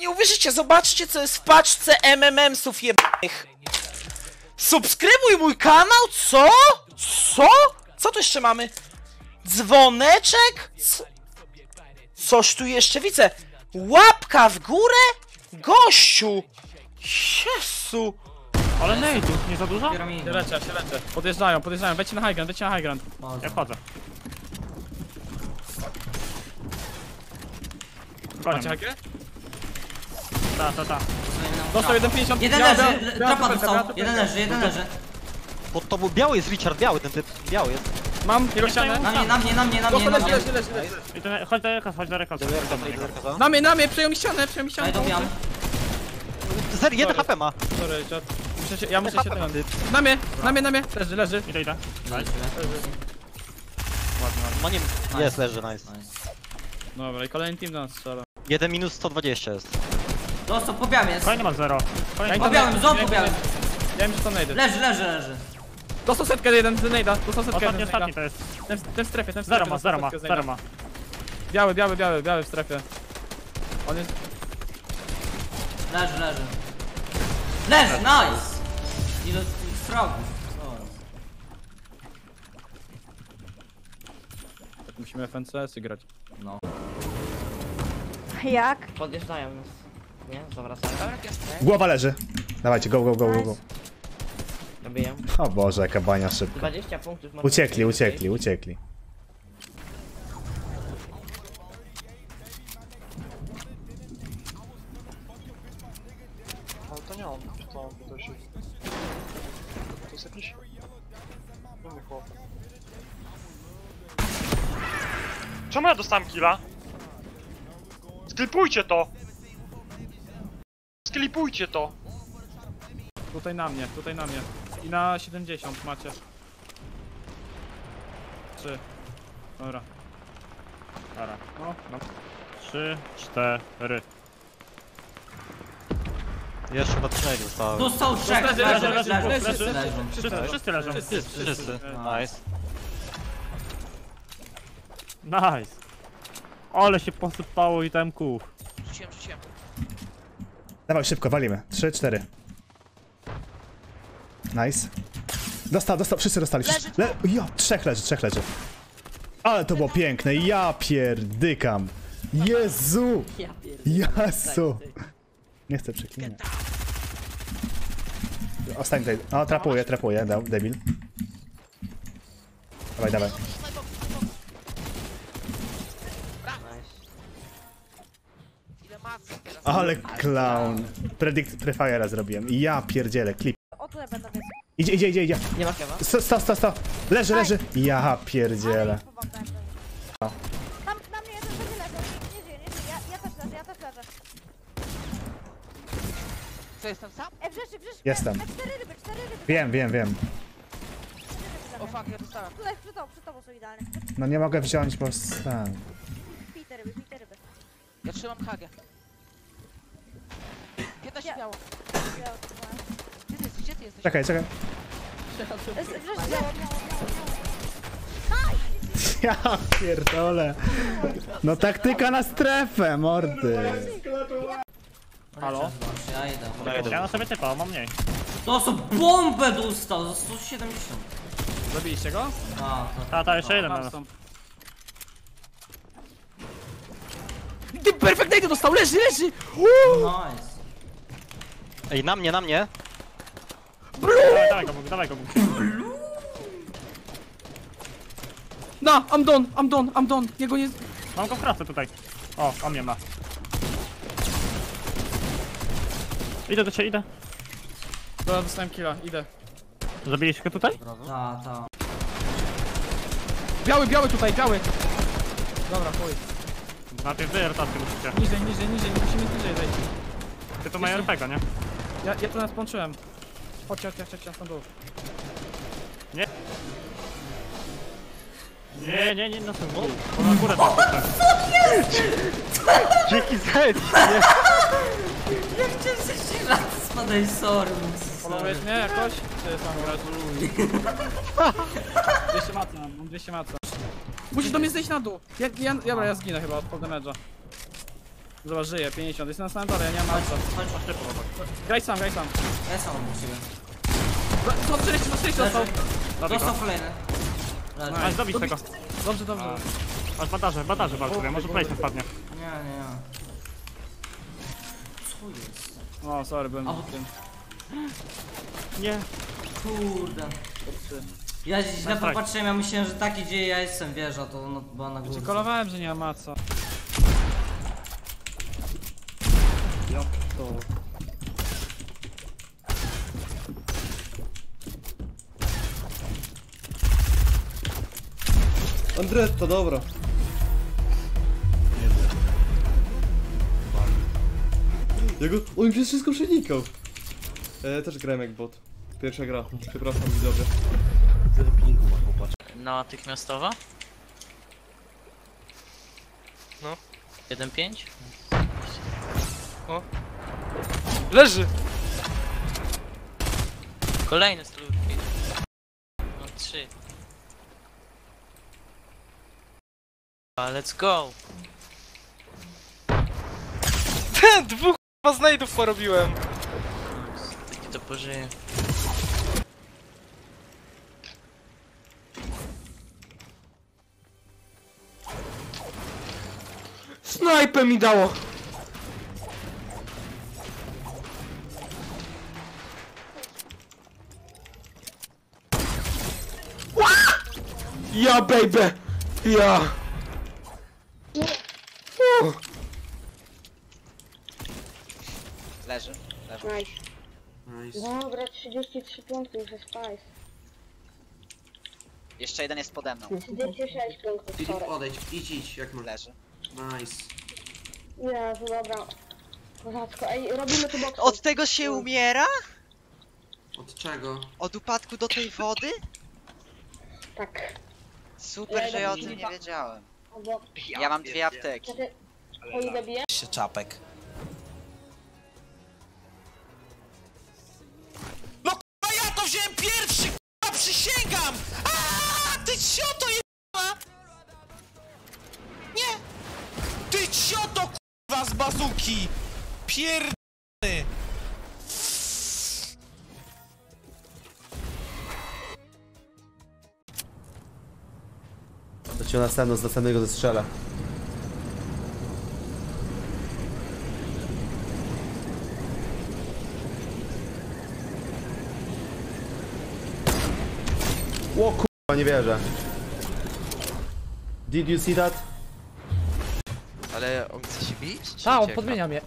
Nie uwierzycie, zobaczcie co jest w paczce MMM-sów jebanych. Subskrybuj mój kanał, co? Co? Co tu jeszcze mamy? Dzwoneczek? Coś tu jeszcze widzę. Łapka w górę? Gościu! Jezu! Ale nade'ów, nie za dużo? Się leczę. Podjeżdżają, wejdźcie na high ground. Ja wchodzę. Macie hakę? Ta. Dostał 1,50. Jeden leży. Pod tobą biały jest Richard, biały jest. Mam jego ścianę. Na mnie. Chodź do reka. Na mnie, przejął mi ścianę. Zer, 1 HP ma. Sorry, Richard. Ja muszę się tam. Na mnie. Leży. Idę. Ładnie. Jest, leży, nice. Dobra, i kolejny team do nas strzela. 1 minus 120 jest. Dostał, po białym jest. Kolejny ma 0. Po białym. Ja im się to najdę. Leży. Dostał setkę 1 z najda. Ostatni to jest. Ten w strefie. Zero ma. Biały w strefie. On jest... Leży, nice! I do strogów. Tak musimy FNCS-y grać. No. Jak? Podjeżdżają nas. Nie? Zawracają. Głowa leży. Dawajcie, go. Dobiję. O Boże, jaka bania szybko. 20 punktów. Uciekli. Ale to nie on. To jest jakiś... Dobry chłop. Czemu ja dostałem killa? Sklipujcie to! Tutaj na mnie. I na 70 macie. 3. Dobra. No. 3, 4. Jeszcze chyba 3 zostało. Dostał 3! Wszyscy leżą. Nice! Ale się posypało i tam kół. Rzuciłem. Dawaj szybko, walimy. 3, 4. Nice. Dostał, wszyscy dostali. Trzech leży. Ale to było piękne, ja pierdykam. Jezu! Nie chcę przeklinać. Ostatni tutaj. O, trapuje, debil. Dawaj. Ale clown. Predict Prefire'a zrobiłem. Ja pierdzielę, klip. Idzie. Nie ma kewa. Sto. Leży. Ja pierdzielę. Na mnie jeden leży. Nie żyje. Ja też leżę. Co, jestem sam? Wrzeszy. Jestem. 4 ryby. Wiem. O fuck, ja dostałem. Tutaj przy tobą są idealne. No nie mogę wziąć, bo... Pij te ryby. Ja trzymam hagę. Biało. Gdzie ty jesteś? Czekaj. Ja pierdolę. No taktyka na strefę, mordy. Halo? Ja na sobie typa, mam mniej. To są bombę dostał za 170. Zrobiliście go? A, jeszcze jeden. Ty perfect nade dostał, leży! Nice. Ej, na mnie! Blue! Dawaj go, Bóg. No, I'm done! Niego nie... Mam go w kratce tutaj. O, on mnie ma. Idę do ciebie. Dobra, dostałem killa, idę. Zabiliście go tutaj? Ta. Biały tutaj! Dobra, chuj. Na tej rotacje musicie. Niżej, musimy niżej wejść. Ty to mają RPG, nie? Ja to nas połączyłem. Chodź, tam dół. Nie, na samym dół. Na górę tam. Dzięki za nie! Ja chciałem się ścigać, spadaj, sorry. Polowiesz mnie jakoś? Czy sam razu? 200 maca, mam 200 maca. Musisz do mnie zejść na dół. Ja zginę chyba od damage'a. Zobacz, żyje, 50, jest na samym dole, ja nie mam co. Graj sam. Ja sam mam u ciebie. Co, 40 dostał. Dostał kolejny. Masz dobić tego. Dobrze. Masz badaże walczę, może plejsem wpadnie. Nie. Co jest? O, sorry, byłem w tym. Nie. Kurde. Ja źle popatrzyłem, ja myślałem, że tak idzie, ja jestem wieża, to ona była na górze. Kolowałem, że nie ma maca. Ja to... Andres, to dobra. Ja go... On przez wszystko przenikał. Też grałem jak bot. Pierwsza gra, przepraszam widzowie. Natychmiastowa? No. 1-5? O. Leży! Kolejne stolówki. No 3. Let's go! Ten dwóch znajdów porobiłem! Taki to pożyje. Snajpę mi dało! Ja baby! Ja! Leży. Nice. Dobra, 33 punktów ze Spice. Jeszcze jeden jest pode mną. 36 punktów. Filip, odejdź, idź, jak mu leży. Nice. Jezu, dobra. Rzadko. Ej, robimy tu boksy. Od tego się umiera? Od czego? Od upadku do tej wody? Tak. Super, że ja o tym nie wiedziałem. Ja mam 2 apteki. O ile bije? Się czapek. No k***a, ja to wziąłem pierwszy, k***a, przysięgam! Aaaa, ty sioto j***a! Nie! Ty sioto k***a z bazuki! Pierdolony! To cię następno z następnego zestrzela. O k***a, nie wierzę. Did you see that? Ale on chce się bić? A, on podmienia mnie.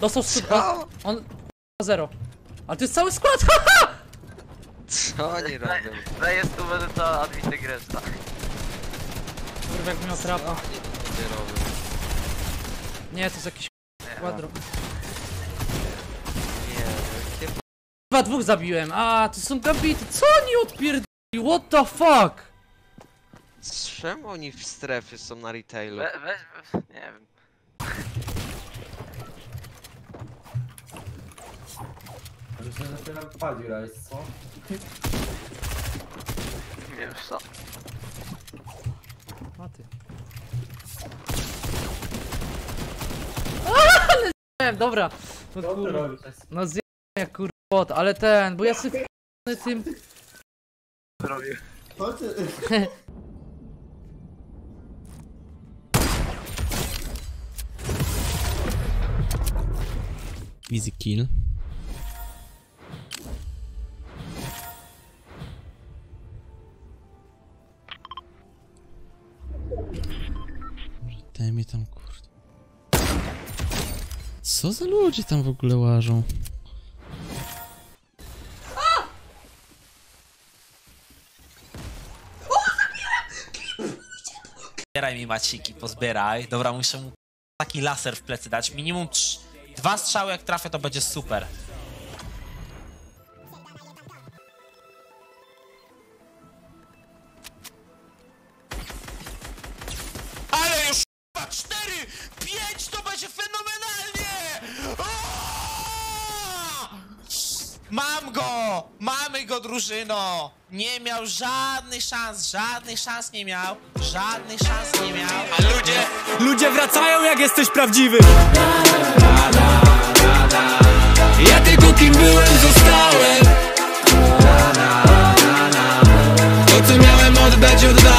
Dostał szybko. On k***a 0. Ale to jest cały skład, haha! Co oni robią? To jest tu może to adwitek reszta. Kurwa, jakbym miał trapa. Nie, to jest jakiś kwadro. Nie, chyba 2 zabiłem. A, to są gambity. Co oni odpierdolili? What the fuck? Czemu oni w strefy są na retailu? Nie wiem. Myślę, że tyle wpadzi rajs, co? Nie wiem co. A ty. Ale zjadłem, dobra. No kurwa. No zjadłem jak kurwa, ale ten, bo ja sobie tym... Robię. Easy kill. Daj mi tam kurde. Co za ludzie tam w ogóle łażą? Zbieraj mi maciki, pozbieraj. Dobra, muszę mu taki laser w plecy dać. Minimum 2 strzały, jak trafię, to będzie super. Ale już 4, 5 to będzie fenomenalnie! Mam go! Mamy go, drużyno! Nie miał żadnych szans nie miał. Żadnych szans nie miał. A ludzie wracają, jak jesteś prawdziwy. Ja tylko kim byłem, zostałem. To, co miałem oddać, oddałem.